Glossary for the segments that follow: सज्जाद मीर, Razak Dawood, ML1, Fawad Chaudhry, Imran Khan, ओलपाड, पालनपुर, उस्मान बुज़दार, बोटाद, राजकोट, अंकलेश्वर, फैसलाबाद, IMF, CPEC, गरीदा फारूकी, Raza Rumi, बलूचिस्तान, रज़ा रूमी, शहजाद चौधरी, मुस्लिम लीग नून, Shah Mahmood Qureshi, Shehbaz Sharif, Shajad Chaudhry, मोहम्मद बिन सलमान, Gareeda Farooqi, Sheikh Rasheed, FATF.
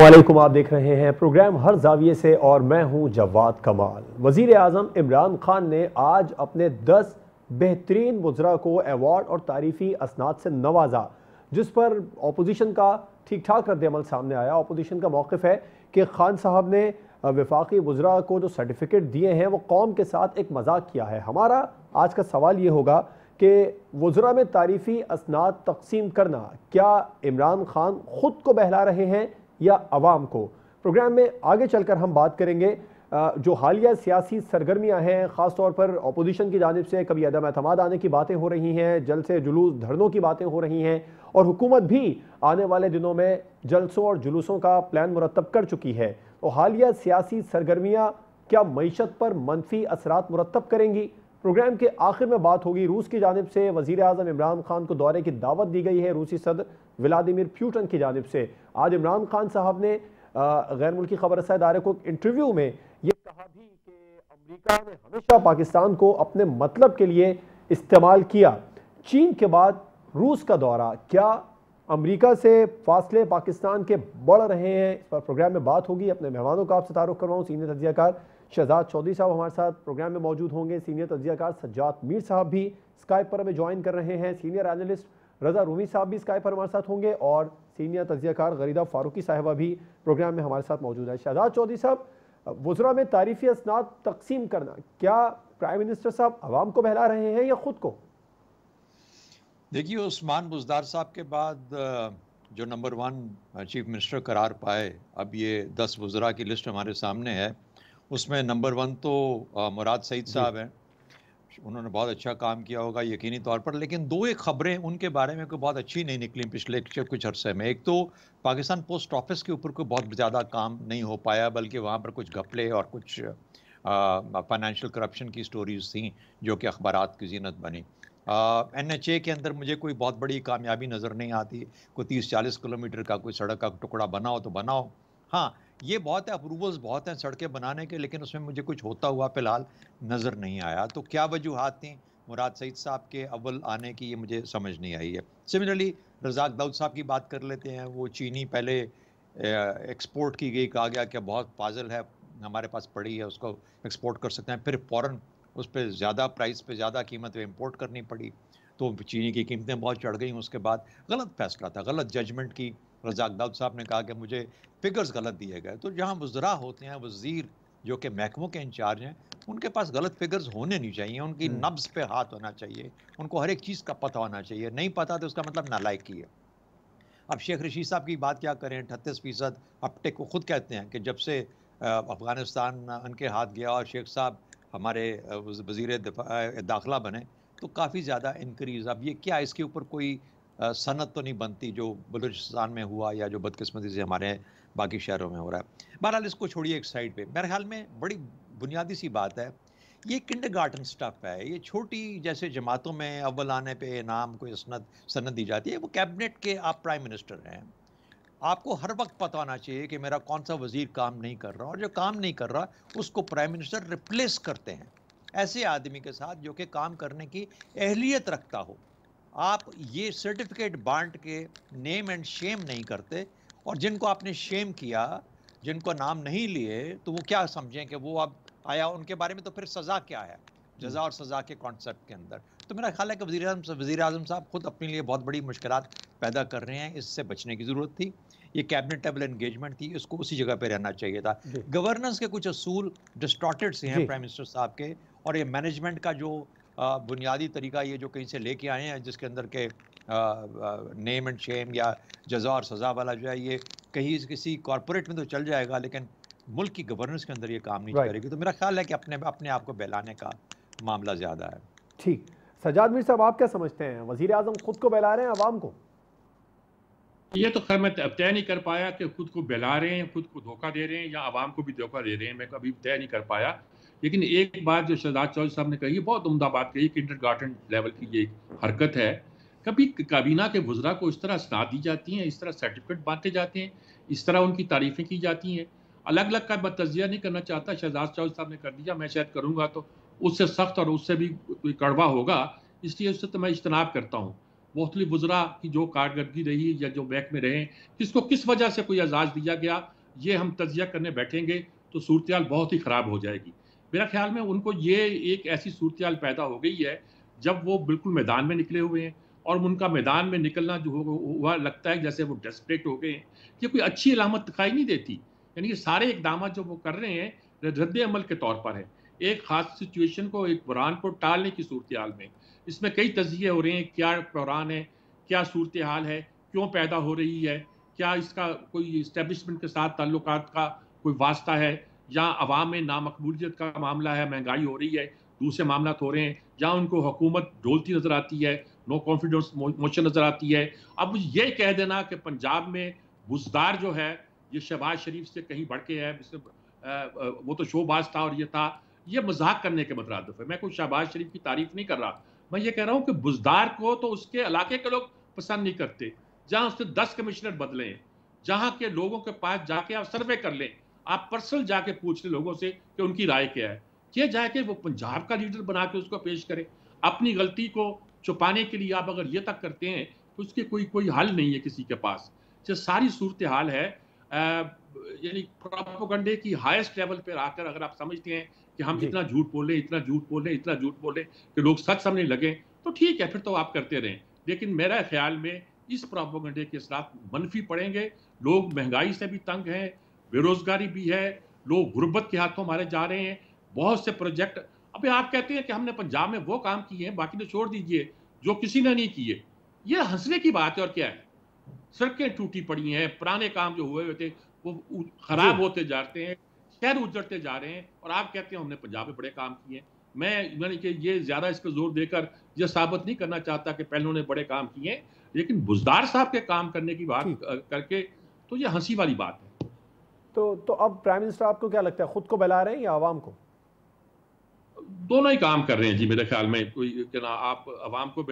वालेकुम, आप देख रहे हैं प्रोग्राम हर जाविये से और मैं हूं जवाद कमाल। वजीर आज़म इमरान खान ने आज अपने 10 बेहतरीन वुज़रा को अवार्ड और तारीफी असनाद से नवाजा, जिस पर अपोजिशन का ठीक ठाक रद्दअमल सामने आया। अपोजिशन का मौक़िफ़ है कि खान साहब ने वफाकी वुज़रा को जो सर्टिफिकेट दिए हैं वो कौम के साथ एक मजाक किया है। हमारा आज का सवाल ये होगा कि वुज़रा में तारीफी असनाद तकसीम करना, क्या इमरान खान ख़ुद को बहला रहे हैं या आवाम को? प्रोग्राम में आगे चलकर हम बात करेंगे जो हालिया सियासी सरगर्मियां हैं, ख़ासतौर पर अपोजिशन की जानिब से कभी अदम एतमाद आने की बातें हो रही हैं, जलसे जुलूस धरनों की बातें हो रही हैं, और हुकूमत भी आने वाले दिनों में जलसों और जुलूसों का प्लान मुरतब कर चुकी है। तो हालिया सियासी सरगर्मियाँ क्या मईशत पर मनफी असरात मुरतब करेंगी? प्रोग्राम के आखिर में बात होगी, रूस की जानिब से वज़ीर आज़म इमरान खान को दौरे की दावत दी गई है रूसी सदर व्लादिमीर पुतिन की जानिब से। आज इमरान खान साहब ने गैर मुल्की खबरसा इदारे को इंटरव्यू में ये कहा भी कि अमेरिका ने हमेशा पाकिस्तान को अपने मतलब के लिए इस्तेमाल किया। चीन के बाद रूस का दौरा, क्या अमेरिका से फासले पाकिस्तान के बढ़ रहे हैं? इस पर प्रोग्राम में बात होगी। अपने मेहमानों का आपसे तारुफ करवाऊँ। सीनियर तज्जियाकार शजाद चौधरी साहब हमारे साथ प्रोग्राम में मौजूद होंगे। सीनियर तज्जियाकार सज्जाद मीर साहब भी स्काइप पर हमें ज्वाइन कर रहे हैं। सीनियर एनालिस्ट रज़ा रूमी साहब भी स्काइप पर हमारे साथ होंगे और सीनियर तज्जियाकार गरेदा फारूकी साहिबा भी प्रोग्राम में हमारे साथ मौजूद है। शहजाद चौधरी साहब, वुज़रा में तारीफी असनाद तकसीम करना, क्या प्राइम मिनिस्टर साहब आवाम को बहला रहे हैं या ख़ुद को? देखिए, उस्मान बुज़दार साहब के बाद जो नंबर वन चीफ मिनिस्टर करार पाए, अब ये 10 वुज़रा की लिस्ट हमारे सामने है, उसमें नंबर वन तो मुराद सईद साहब हैं। उन्होंने बहुत अच्छा काम किया होगा यकीनी तौर पर, लेकिन दो एक ख़बरें उनके बारे में कोई बहुत अच्छी नहीं निकली पिछले कुछ अरसे में। एक तो पाकिस्तान पोस्ट ऑफिस के ऊपर कोई बहुत ज़्यादा काम नहीं हो पाया, बल्कि वहाँ पर कुछ घपले और कुछ फाइनेंशियल करप्शन की स्टोरीज़ थी जो कि अखबारात की जीनत बनी। NHA के अंदर मुझे कोई बहुत बड़ी कामयाबी नज़र नहीं आती। कोई 30-40 किलोमीटर का कोई सड़क का टुकड़ा बनाओ तो बनाओ, हाँ ये बहुत है, अप्रूवल्स बहुत हैं सड़कें बनाने के, लेकिन उसमें मुझे कुछ होता हुआ फ़िलहाल नज़र नहीं आया। तो क्या वजूहत थी मुराद सईद साहब के अव्वल आने की, ये मुझे समझ नहीं आई है। सिमिलरली रज़ाक दाऊद साहब की बात कर लेते हैं। वो चीनी पहले एक्सपोर्ट की गई, कहा गया कि बहुत पाजल है हमारे पास पड़ी है, उसको एक्सपोर्ट कर सकते हैं, फिर फ़ौरन उस पर ज़्यादा प्राइस पर ज़्यादा कीमत पर इम्पोर्ट करनी पड़ी, तो चीनी की कीमतें बहुत चढ़ गई। उसके बाद गलत फैसला था, गलत जजमेंट की। रज़ाक दाऊद साहब ने कहा कि मुझे फिगर्स गलत दिए गए। तो जहाँ वुज़रा होते हैं, वज़ीर जो कि महकमों के इंचार्ज हैं, उनके पास गलत फिगर्स होने नहीं चाहिए। उनकी नब्ज़ पे हाथ होना चाहिए, उनको हर एक चीज़ का पता होना चाहिए। नहीं पता तो उसका मतलब नालायकी है। अब शेख रशीद साहब की बात क्या करें, 38% अपटेक को खुद कहते हैं कि जब से अफ़गानिस्तान उनके हाथ गया और शेख साहब हमारे वज़ीर दाखिला बने तो काफ़ी ज़्यादा इनक्रीज़। अब ये क्या, इसके ऊपर कोई सनत तो नहीं बनती जो बलूचिस्तान में हुआ या जो बदकिस्मती से हमारे बाकी शहरों में हो रहा है। बहरहाल इसको छोड़िए एक साइड पे, मेरे ख्याल में बड़ी बुनियादी सी बात है। ये किंडरगार्टन स्टफ है, ये छोटी जैसे जमातों में अव्वल आने पे इनाम कोई सनत दी जाती है। वो कैबिनेट के आप प्राइम मिनिस्टर हैं, आपको हर वक्त पता होना चाहिए कि मेरा कौन सा वज़ीर काम नहीं कर रहा, और जो काम नहीं कर रहा उसको प्राइम मिनिस्टर रिप्लेस करते हैं ऐसे आदमी के साथ जो कि काम करने की अहलियत रखता हो। आप ये सर्टिफिकेट बांट के नेम एंड शेम नहीं करते, और जिनको आपने शेम किया, जिनको नाम नहीं लिए, तो वो क्या समझें कि वो अब आया उनके बारे में, तो फिर सज़ा क्या है? जज़ा और सज़ा के कॉन्सेप्ट के अंदर तो मेरा ख्याल है कि वज़ीर आज़म साहब खुद अपने लिए बहुत बड़ी मुश्किलात पैदा कर रहे हैं। इससे बचने की ज़रूरत थी। ये कैबिनेट टेबल एंगेजमेंट थी, इसको उसी जगह पे रहना चाहिए था। गवर्नेंस के कुछ असूल डिस्टॉर्टेड से हैं प्राइम मिनिस्टर साहब के, और ये मैनेजमेंट का जो बुनियादी तरीका ये जो कहीं से लेके आए हैं, जिसके अंदर के नेम एंड शेम या जजा और सज़ा वाला जो है, ये कहीं किसी कॉरपोरेट में तो चल जाएगा, लेकिन मुल्क की गवर्नेंस के अंदर ये काम नहीं करेगी। तो मेरा ख्याल है कि अपने आप को बहलाने का मामला ज़्यादा है। ठीक, सज्जाद मीर साहब, आप क्या समझते हैं, वज़ीर आज़म खुद को बहला रहे हैं आवाम को? ये तो खैर मैं अब तय नहीं कर पाया कि खुद को बहला रहे हैं, खुद को धोखा दे रहे हैं या आवाम को भी धोखा दे रहे हैं, मैं कभी तय नहीं कर पाया। लेकिन एक बात जो शहजाद चौधरी साहब ने कही, बहुत उम्दा बात कही, किंडरगार्टन लेवल की ये हरकत है। कभी काबीना के वुज़रा को इस तरह असनाद दी जाती हैं, इस तरह सर्टिफिकेट बांटे जाते हैं, इस तरह उनकी तारीफ़ें की जाती हैं। अलग अलग का मैं तजिया नहीं करना चाहता, शहजाद चौधरी साहब ने कर दिया, मैं शायद करूँगा तो उससे सख्त और उससे भी कड़वा होगा, इसलिए उससे तो मैं इज्तनाब करता हूँ। मुख्तलिफ वुज़रा की जो कारकर्दगी रही या जो बैक में रहे, किसको किस वजह से कोई एजाज़ दिया गया, ये हम तजिया करने बैठेंगे तो सूरत हाल बहुत ही ख़राब हो जाएगी। मेरा ख्याल में उनको ये एक ऐसी सूरत हाल पैदा हो गई है जब वो बिल्कुल मैदान में निकले हुए हैं, और उनका मैदान में निकलना जो हुआ लगता है जैसे वो डेस्परेट हो गए हैं। ये कोई अच्छी अलामत दिखाई नहीं देती, यानी कि सारे इकदाम जो वो कर रहे हैं रद्द-ए-अमल के तौर पर है, एक ख़ास सिचुएशन को, एक बुरान को टालने की सूरत हाल में। इसमें कई तजिए हो रहे हैं, क्या बुरान है, क्या सूरत हाल है, क्यों पैदा हो रही है, क्या इसका कोई इस्टेबलिशमेंट के साथ ताल्लुकात का कोई वास्ता है, या अवाम में नामकबूलियत का मामला है, महंगाई हो रही है, दूसरे मामला हो रहे हैं, या उनको हुकूमत डोलती नज़र आती है, नो कॉन्फिडेंस मोशन नज़र आती है। अब ये कह देना कि पंजाब में बुज़दार जो है ये शहबाज शरीफ से कहीं बढ़ के है, वो तो शोबाज था और ये था, ये मजाक करने के मुतरादिफ है। मैं कोई शहबाज शरीफ की तारीफ नहीं कर रहा, मैं ये कह रहा हूँ कि बुज़दार को तो उसके इलाके के लोग पसंद नहीं करते। जहाँ उसने 10 कमिश्नर बदले हैं, जहाँ के लोगों के पास जाके आप सर्वे कर लें, आप पर्सनल जाके पूछ लें लोगों से कि उनकी राय क्या है, ये जाए कि वो पंजाब का लीडर बना के उसको पेश करें। अपनी गलती को छुपाने के लिए आप अगर ये तक करते हैं तो उसके कोई हल नहीं है किसी के पास। ये सारी सूरत हाल है, यानी प्रोपोगंडे की हाईएस्ट लेवल पर आकर अगर आप समझते हैं कि हम इतना झूठ बोलें, इतना झूठ बोलें, इतना झूठ बोलें कि लोग सच समझने लगें, तो ठीक है, फिर तो आप करते रहें। लेकिन मेरा ख्याल में इस प्रोपोगंडे के साथ मनफी पड़ेंगे। लोग महंगाई से भी तंग हैं, बेरोज़गारी भी है, लोग गुर्बत के हाथों मारे जा रहे हैं, बहुत से प्रोजेक्ट। अभी आप कहते हैं कि हमने पंजाब में वो काम किए हैं, बाकी तो छोड़ दीजिए जो किसी ने नहीं किए, ये हंसने की बात है। और क्या है, सड़कें टूटी पड़ी हैं, पुराने काम जो हुए हुए थे वो खराब होते जाते हैं, शहर उजड़ते जा रहे हैं, और आप कहते हैं हमने पंजाब में बड़े काम किए हैं। मैं कि ये ज़्यादा इस पर जोर देकर यह साबित नहीं करना चाहता कि पहले उन्होंने बड़े काम किए हैं, लेकिन बुज़दार साहब के काम करने की बात करके तो ये हंसी वाली बात है। तो अब प्राइम मिनिस्टर आपको क्या लगता है, खुद को बहला रहे हैं या आवाम को? दोनों ही काम कर रहे हैं जी, मेरे ख्याल में। कोई क्या ना, आप आवाम को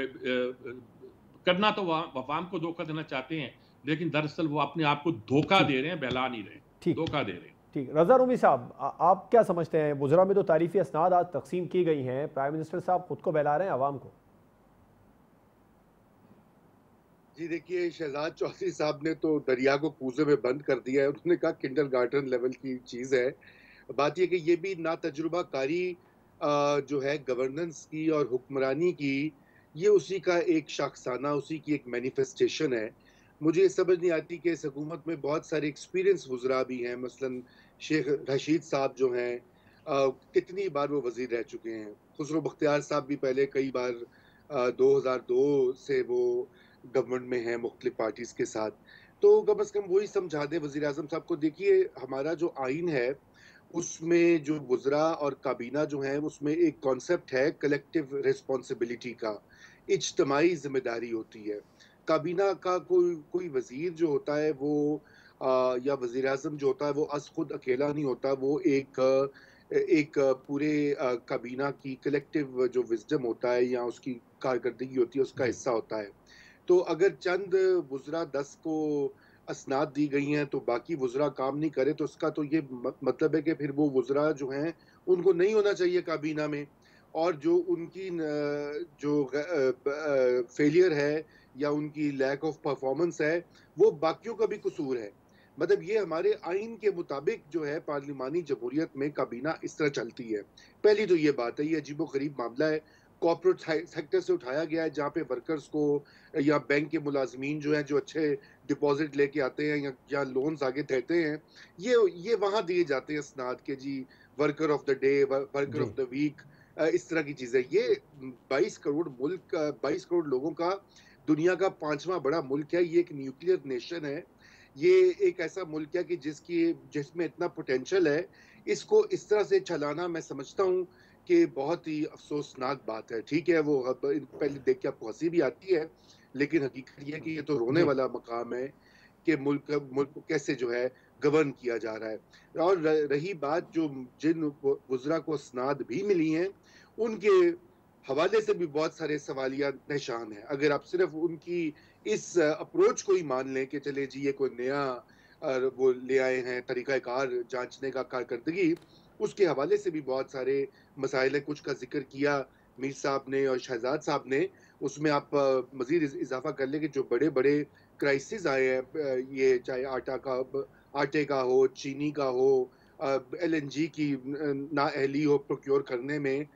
करना तो आवाम को धोखा देना चाहते हैं, लेकिन दरअसल वो अपने आप को धोखा दे रहे हैं, बहला नहीं रहे, धोखा दे रहे हैं। ठीक, रज़ा रूमी साहब आप क्या समझते हैं, बुज़रा में तो तारीफी असनाद आज तकसीम की गई हैं, प्राइम मिनिस्टर साहब खुद को बहला रहे हैं आवाम को? जी देखिए, शहजाद चौधरी साहब ने तो दरिया को कूजे में बंद कर दिया है, उन्होंने कहा किंडरगार्टन लेवल की चीज़ है। बात यह कि ये भी ना तजुर्बाकारी जो है गवर्नेंस की और हुक्मरानी की, ये उसी का एक शाखसाना, उसी की एक मैनिफेस्टेशन है। मुझे ये समझ नहीं आती कि इस हुकूमत में बहुत सारे एक्सपीरियंस वुज़रा भी हैं, मसलन शेख रशीद साहब जो हैं, कितनी बार वो वज़ीर रह चुके हैं, खुसरो बख्तियार साहब भी पहले कई बार 2002 से वो गवर्नमेंट में हैं मुख्तलिफ पार्टीज़ के साथ, तो कम अज़ कम वही समझा दे वज़ीर आज़म साहब को। देखिए हमारा जो आइन है उसमें जो वुज़रा और काबीना जो हैं उसमें एक कॉन्सेप्ट है कलेक्टिव रिस्पॉन्सिबिलिटी का, इज्तमाई जिम्मेदारी होती है। काबीना का कोई वज़ीर जो होता है वो या वज़ीर-ए-आज़म जो होता है वो अस खुद अकेला नहीं होता, वो एक पूरे काबीना की कलेक्टिव जो विजडम होता है या उसकी कारकर्दगी होती है उसका हिस्सा होता है। तो अगर चंद वुज़रा 10 को असनाद दी गई हैं तो बाकी वुज़रा काम नहीं करे तो उसका तो ये मतलब है कि फिर वो वुज़रा जो हैं उनको नहीं होना चाहिए काबीना में, और जो उनकी जो फेलियर है या उनकी लैक ऑफ परफॉर्मेंस है वो बाकियों का भी कसूर है। मतलब ये हमारे आइन के मुताबिक जो है पार्लिमानी जमहूरियत में काबीना इस तरह चलती है। पहली तो ये बात है, ये अजीबोगरीब मामला है, कॉर्पोरेट सेक्टर से उठाया गया है जहाँ पे वर्कर्स को या बैंक के मुलाजमीन जो हैं जो अच्छे डिपॉजिट लेके आते हैं या लोन्स आगे देते हैं, ये वहाँ दिए जाते हैं स्नात के जी worker of the day, worker of the week, इस तरह की चीज़ें। ये 22 करोड़ मुल्क, 22 करोड़ लोगों का, दुनिया का 5वां बड़ा मुल्क है, ये एक न्यूक्लियर नेशन है, ये एक ऐसा मुल्क है कि जिसमें इतना पोटेंशल है, इसको इस तरह से छलाना मैं समझता हूँ कि बहुत ही अफसोसनाक बात है। ठीक है, वो पहले देख के आपको हंसी भी आती है, लेकिन हकीकत ये है कि ये तो रोने वाला मकाम है कि मुल्क को कैसे जो है गवर्न किया जा रहा है। और रही बात जो जिन वुज़रा को असनाद भी मिली हैं उनके हवाले से भी बहुत सारे सवालिया निशान हैं। अगर आप सिर्फ उनकी इस अप्रोच को ही मान लें कि चले जी ये कोई नया वो ले आए हैं तरीक़ाकार जांचने का कारकर्दगी, उसके हवाले से भी बहुत सारे मसाइल हैं। कुछ का जिक्र किया मीर साहब ने और शहजाद साहब ने, उसमें आप मज़ीद इजाफा कर लें कि जो बड़े बड़े क्राइसिस आए हैं, ये चाहे आटे का हो, चीनी का हो, LNG की नाअहली हो प्रोक्योर करने में,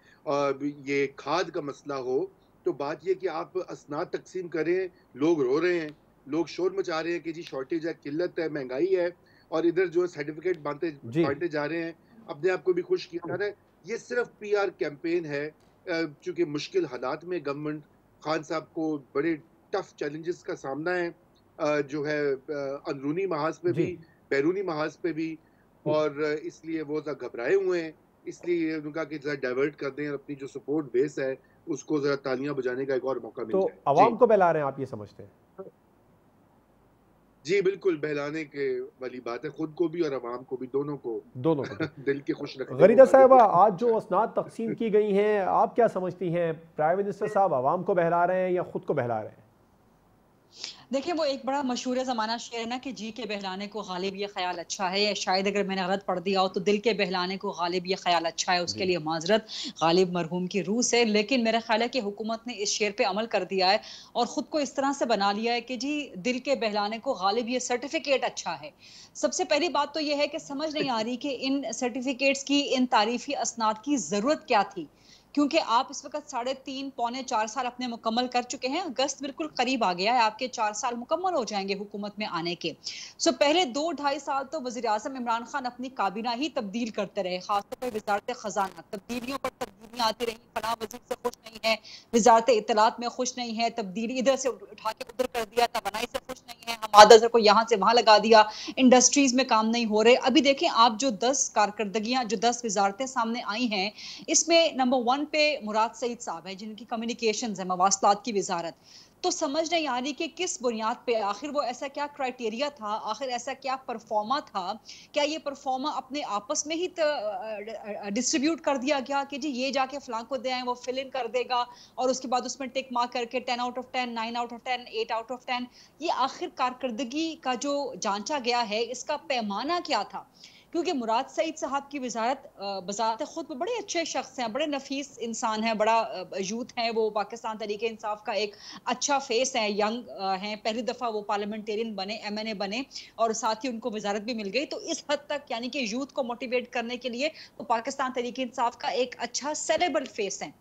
ये खाद का मसला हो, तो बात यह कि आप असनाद तकसीम करें, लोग रो रहे हैं, लोग शोर मचा रहे हैं कि जी शॉर्टेज है, किल्लत है, महंगाई है, और इधर जो है सर्टिफिकेट बांटे जा रहे हैं, अपने आप को भी खुश किया जा रहा है। ये सिर्फ PR कैंपेन है, चूँकि मुश्किल हालात में गवर्नमेंट खान साहब को बड़े टफ चैलेंजेस का सामना है, जो है अंदरूनी महाज पे भी, बैरूनी महाज पे भी, और इसलिए वो ज़रा घबराए हुए हैं, इसलिए उनका कि ज़रा डाइवर्ट कर दें और अपनी जो सपोर्ट बेस है उसको ज़रा तालियां बजाने का एक और मौका मिल जाए। तो आवाम को बहला रहे हैं, आप ये समझते हैं? जी बिल्कुल, बहलाने के वाली बात है, खुद को भी और आवाम को भी, दोनों को दिल के खुश रखना। गरीदा साहिबा, आज जो असनाद तकसीम की गई हैं, आप क्या समझती हैं, प्राइम मिनिस्टर साहब आवाम को बहला रहे हैं या खुद को बहला रहे हैं? देखिए, वो एक बड़ा मशहूर ज़माना शेर है ना कि जी के बहलाने को गालिब ये ख्याल अच्छा है, या शायद अगर मैंने गलत पढ़ दिया हो तो दिल के बहलाने को गालिब ये ख्याल अच्छा है, उसके लिए माजरत, गालिब मरहूम की रूह से। लेकिन मेरा ख्याल है कि हुकूमत ने इस शेर पे अमल कर दिया है और ख़ुद को इस तरह से बना लिया है कि जी दिल के बहलाने को गालिब ये सर्टिफिकेट अच्छा है। सबसे पहली बात तो यह है कि समझ नहीं आ रही कि इन सर्टिफिकेट्स की, इन तारीफी असनाद की ज़रूरत क्या थी, क्योंकि आप इस वक्त 3.5-4 साल अपने मुकम्मल कर चुके हैं, अगस्त बिल्कुल करीब आ गया है, आपके 4 साल मुकम्मल हो जाएंगे हुकूमत में आने के। सो पहले 2-2.5 साल तो वज़ीर-ए-आज़म इमरान खान अपनी काबीना ही तब्दील करते रहे, खासतौर पर वज़ारत ख़जाना, तब्दीलियों पर तब्दीलियाँ आती रही, फला वज़ीर से खुश नहीं है, वज़ारत इत्तलात में खुश नहीं है, तब्दीली इधर से उठा के उधर कर दिया, तवानाई से खुश नहीं है, हमाद अज़हर को यहाँ से वहाँ लगा दिया, इंडस्ट्रीज़ में काम नहीं हो रहे। अभी देखें आप जो 10 कारकर्दगियाँ, जो 10 वज़ारतें सामने आई हैं, इसमें नंबर 1 पे मुराद सईद साहब है जिनकी कम्युनिकेशंस है, मवासलात की वजारत। तो समझ नहीं आ रही कि किस बुनियाद पे, आखिर वो ऐसा क्या क्राइटेरिया था, आखिर ऐसा क्या परफॉर्मा था, क्या ये परफॉर्मा अपने आपस में ही डिस्ट्रीब्यूट कर दिया गया कि जी ये जाके फ्लांक को दे आए, वो फिल इन कर देगा, और उसके बाद उसमें टिक मार्क करके 10 out of 10, 9 out of 10, 8 out of 10, ये आखिर कारकर्दगी का जो जांचा गया है इसका पैमाना क्या था? क्योंकि मुराद सईद साहब की वजारत बजात खुद वो बड़े अच्छे शख्स हैं, बड़े नफीस इंसान हैं, बड़ा यूथ हैं, वो पाकिस्तान तरीके इंसाफ का एक अच्छा फेस है, यंग हैं, पहली दफ़ा वो पार्लियामेंटेरियन बने, MNA बने, और साथ ही उनको वजारत भी मिल गई। तो इस हद तक यानी कि यूथ को मोटिवेट करने के लिए वो पाकिस्तान तरीके इंसाफ का एक अच्छा सेलेबल फेस है।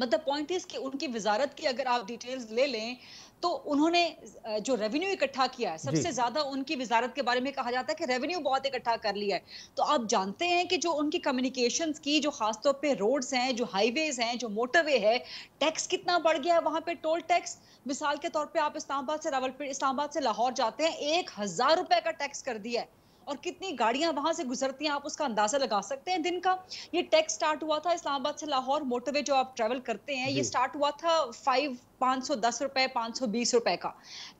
मतलब पॉइंट इज कि उनकी वजारत की अगर आप डिटेल्स ले लें तो उन्होंने जो रेवेन्यू इकट्ठा किया है, सबसे ज्यादा उनकी वजारत के बारे में कहा जाता है कि रेवेन्यू बहुत इकट्ठा कर लिया है। तो आप जानते हैं कि जो उनकी कम्युनिकेशंस की, जो खासतौर पे रोड्स हैं, जो हाईवेज हैं, जो मोटरवे है, टैक्स कितना बढ़ गया है वहाँ पे, टोल टैक्स। मिसाल के तौर पर आप इस्लामाबाद से लाहौर जाते हैं, 1000 रुपए का टैक्स कर दिया है, और कितनी गाड़ियां वहां से गुजरती हैं आप उसका अंदाजा लगा सकते हैं। दिन का ये टैक्स स्टार्ट हुआ था इस्लामाबाद से लाहौर मोटरवे जो आप ट्रैवल करते हैं, ये स्टार्ट हुआ था 510 रुपए, 520 रुपए का।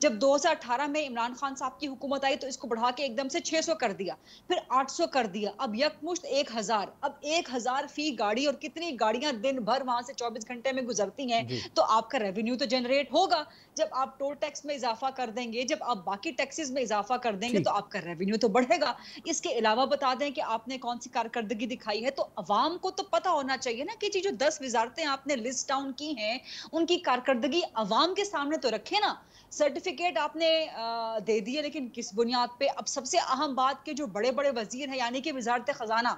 जब 2018 में इमरान खान साहब की हुकूमत आई तो इसको बढ़ा के एकदम से 600 कर दिया, फिर 800 कर दिया, अब यकमुश्त 1000। अब 1000 फी गाड़ी, और कितनी गाड़ियां दिन भर वहां से 24 घंटे में गुजरती हैं, तो आपका रेवेन्यू तो जनरेट होगा। जब आप टोल टैक्स में इजाफा कर देंगे, जब आप बाकी टैक्सेस में इजाफा कर देंगे, तो आपका रेवेन्यू तो बढ़ेगा। इसके अलावा बता दें कि आपने कौन सी कारकर्दगी दिखाई है, तो अवाम को तो पता होना चाहिए ना कि जी जो 10 वजारतें आपने लिस्ट डाउन की हैं उनकी कारकर्दगी अवाम के सामने तो रखे ना। सर्टिफिकेट आपने दे दिए, लेकिन किस बुनियाद पे? अब सबसे अहम बात के जो बड़े बड़े वजीर हैं, यानी कि वजारत खजाना,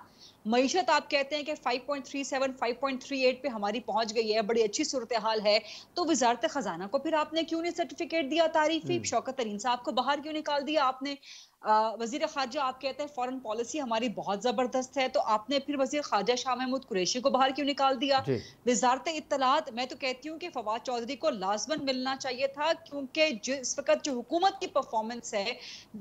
मईशत आप कहते हैं कि 5.37, 5.38 पे हमारी पहुंच गई है, बड़ी अच्छी सूरत हाल है, तो वजारत खजाना को फिर आपने क्यों नहीं सर्टिफिकेट दिया तारीफी? शौकत तरीन साहब को बाहर क्यों निकाल दिया आपने? वजीर खारजा आप कहते हैं फॉरेन पॉलिसी हमारी बहुत ज़बरदस्त है, तो आपने फिर वजीर खारजा शाह महमूद कुरैशी को बाहर क्यों निकाल दिया? वजारत इत्तलात, मैं तो कहती हूँ कि फवाद चौधरी को लाजमन मिलना चाहिए था, क्योंकि जिस वक्त जो हुकूमत की परफॉर्मेंस है,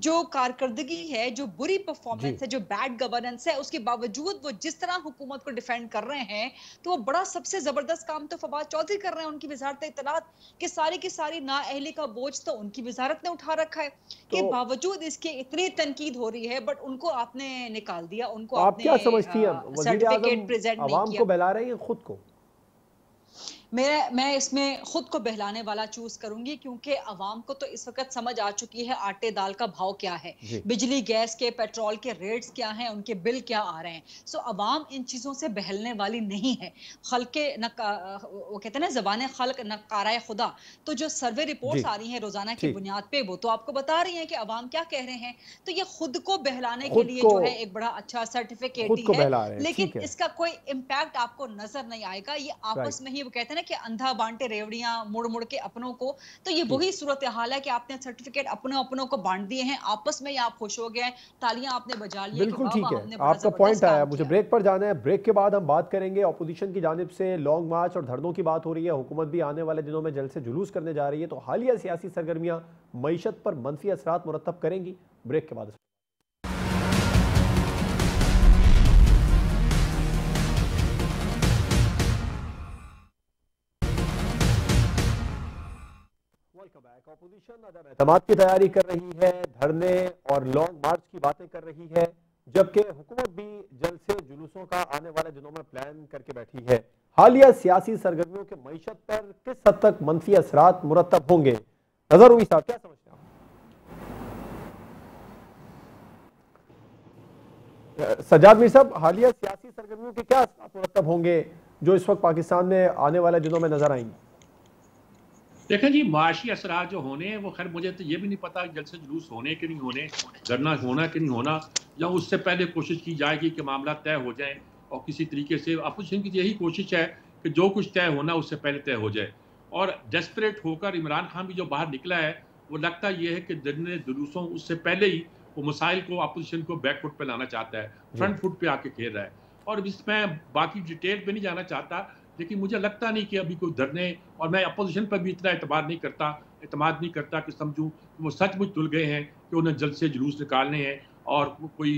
जो कारकर्दगी है, जो बुरी परफॉर्मेंस है, जो बैड गवर्नेंस है, उसके बावजूद वो जिस तरह हुकूमत को डिफेंड कर रहे हैं, तो वो बड़ा सबसे ज़बरदस्त काम तो फवाद चौधरी कर रहे हैं। उनकी वजारत इत्तलात की सारी नाअहली का बोझ तो उनकी वजारत ने उठा रखा है, के बावजूद इसके इतनी तनकीद हो रही है, बट उनको आपने निकाल दिया। उनको आप क्या समझती हैं, वज़ीर-ए-आज़म आवाम को बहला रही है, खुद को? मैं इसमें खुद को बहलाने वाला चूज करूंगी, क्योंकि अवाम को तो इस वक्त समझ आ चुकी है आटे दाल का भाव क्या है, बिजली गैस के पेट्रोल के रेट्स क्या हैं, उनके बिल क्या आ रहे हैं। सो अवाम इन चीज़ों से बहलने वाली नहीं है। खल्के वो कहते हैं ना, ज़बान खल्क नकाराए खुदा। तो जो सर्वे रिपोर्ट्स आ रही हैं रोजाना की बुनियाद पे, वो तो आपको बता रही है कि अवाम क्या कह रहे हैं। तो ये खुद को बहलाने के लिए जो है एक बड़ा अच्छा सर्टिफिकेट है, लेकिन इसका कोई इम्पैक्ट आपको नजर नहीं आएगा। ये आपस में ही वो कहते हैं कि अंधा बांटे रेवड़ियां मुड़ मुड़ के अपनों को। तो ये वही सूरत हाल है कि आपने सर्टिफिकेट अपनों अपनों को बांट दिए हैं, आपस में आप खुश हो गए, तालियां आपने बजा ली। बिल्कुल ठीक है, आपका पॉइंट आया। मुझे ब्रेक पर जाना है, ब्रेक के बाद हम बात करेंगे। अपोजिशन की जानिब से लॉन्ग मार्च और धरनों की बात हो रही है, हुकूमत भी आने वाले दिनों में जलसे जुलूस करने जा रही है। तो हालिया सियासी सरगर्मियां मईशत पर मनफी असरात मुरतब करेंगी। ब्रेक के बाद अपोजिशन एतमाद की तैयारी कर रही है, धरने और लॉन्ग मार्च की बातें कर रही है, जबकि हुकूमत भी जलसे जुलूसों का आने वाले दिनों में प्लान करके बैठी है। हालिया सियासी सरगर्मियों के मईशत पर किस हद तक मनफी असरात मुरतब होंगे, नजर हुई साहब क्या समझते हैं? सज्जाद मीर साहब, हालिया सियासी सरगर्मियों के क्या असरात मुरतब होंगे जो इस वक्त पाकिस्तान में आने वाले दिनों में नजर आएंगे? देखें जी, माशी असरा जो होने हैं वो, खैर मुझे तो ये भी नहीं पता जलसे जुलूस होने के नहीं होने, धरना होना कि नहीं होना, या उससे पहले कोशिश की जाएगी कि मामला तय हो जाए। और किसी तरीके से अपोजिशन की यही कोशिश है कि जो कुछ तय होना उससे पहले तय हो जाए। और डेस्परेट होकर इमरान खान भी जो बाहर निकला है, वो लगता यह है कि धरने जुलूसों उससे पहले ही वो मसाइल को, अपोजिशन को बैकफुट पर लाना चाहता है, फ्रंट फुट पर आके खेल रहा है। और इसमें बाकी डिटेल पर नहीं जाना चाहता, लेकिन मुझे लगता नहीं कि अभी कोई धरने, और मैं अपोजिशन पर भी इतना एतमाद नहीं करता कि समझूं कि वो सचमुच तुल गए हैं कि उन्हें जलसे जुलूस निकालने हैं और कोई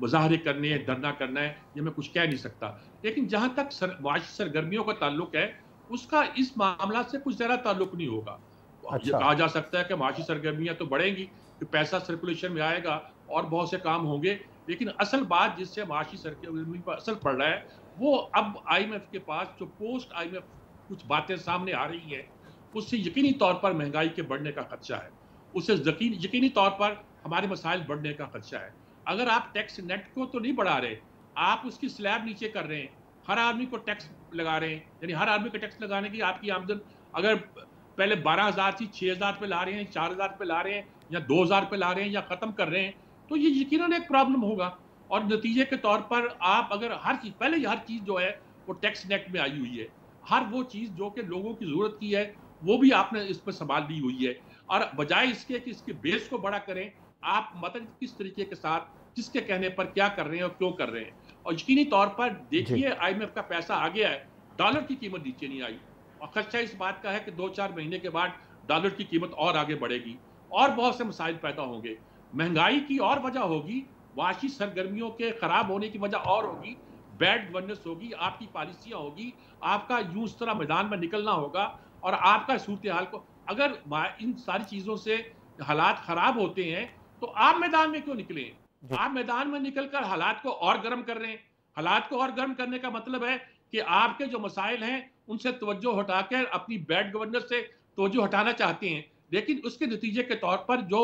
मुजाहरे करने हैं, धरना करना है, ये मैं कुछ कह नहीं सकता। लेकिन जहाँ तक माशी सरगर्मियों का ताल्लुक है, उसका इस मामला से कुछ ज़्यादा ताल्लुक नहीं होगा। अच्छा। ये कहा जा सकता है कि माशी सरगर्मियाँ तो बढ़ेंगी, कि पैसा सर्कुलेशन में आएगा और बहुत से काम होंगे, लेकिन असल बात जिससे माशी सरगर्मी पर असर पड़ रहा है, वो अब आईएमएफ के पास जो पोस्ट आईएमएफ कुछ बातें सामने आ रही हैं, उससे यकीनी तौर पर महंगाई के बढ़ने का खदशा है, उससे यकीनी तौर पर हमारे मसाइल बढ़ने का खदशा है। अगर आप टैक्स नेट को तो नहीं बढ़ा रहे, आप उसकी स्लैब नीचे कर रहे हैं, हर आदमी को टैक्स लगा रहे हैं, यानी हर आदमी को टैक्स लगाने की आपकी आमदन अगर पहले 12,000 थी, 6,000 पे ला रहे हैं, 4,000 पे ला रहे हैं, या 2,000 पे ला रहे हैं, या ख़त्म कर रहे हैं, तो ये यकीनन एक प्रॉब्लम होगा। और नतीजे के तौर पर आप अगर हर चीज़, पहले हर चीज़ जो है वो टैक्स नेट में आई हुई है, हर वो चीज़ जो कि लोगों की ज़रूरत की है वो भी आपने इस पर संभाल ली हुई है। और बजाय इसके कि इसके बेस को बड़ा करें, आप मतलब किस तरीके के साथ, किसके कहने पर क्या कर रहे हैं और क्यों कर रहे हैं। और यकीनी तौर पर देखिए, आईएमएफ का पैसा आ गया है, डॉलर की कीमत नीचे नहीं आई, और खदशा इस बात का है कि 2-4 महीने के बाद डॉलर की कीमत और आगे बढ़ेगी और बहुत से मसाइल पैदा होंगे। महंगाई की और वजह होगी, वाशी सरगर्मियों के खराब होने की वजह और होगी, बैड गवर्नेंस होगी, आपकी पॉलिसियाँ होगी, आपका यूं इस तरह मैदान में निकलना होगा और आपका सूरत हाल को, अगर इन सारी चीज़ों से हालात ख़राब होते हैं तो आप मैदान में क्यों निकले? आप मैदान में निकलकर हालात को और गर्म कर रहे हैं। हालात को और गर्म करने का मतलब है कि आपके जो मसाइल हैं उनसे तवज्जो हटाकर अपनी बैड गवर्नेंस से तवज्जो हटाना चाहते हैं, लेकिन उसके नतीजे के तौर पर जो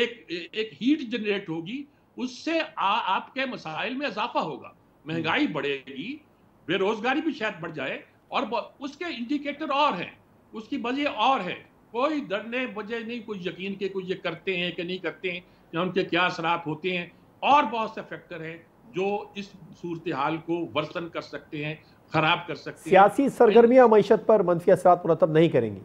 एक हीट जनरेट होगी, उससे आपके मसाइल में इजाफा होगा, महंगाई बढ़ेगी, बेरोजगारी भी शायद बढ़ जाए, और उसके इंडिकेटर और हैं, उसकी वजह और है। कोई डरने वजह नहीं, कोई यकीन के कोई ये करते हैं कि नहीं करते हैं, या उनके क्या असरात होते हैं, और बहुत से फैक्टर हैं जो इस सूरत हाल को वर्सन कर सकते हैं, खराब कर सकते हैं। सियासी सरगर्मियां मईशत पर मनफी असरात मुरतब नहीं करेंगी।